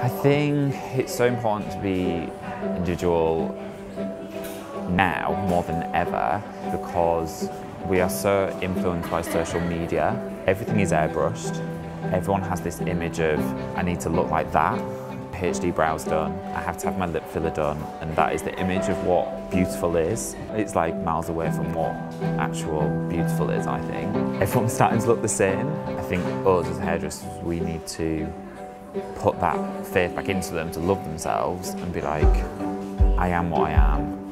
I think it's so important to be individual now more than ever because we are so influenced by social media. Everything is airbrushed. Everyone has this image of, I need to look like that. PhD brows done, I have to have my lip filler done, and that is the image of what beautiful is. It's like miles away from what actual beautiful is, I think. Everyone's starting to look the same. I think us as hairdressers, we need to put that faith back into them to love themselves and be like, I am what I am.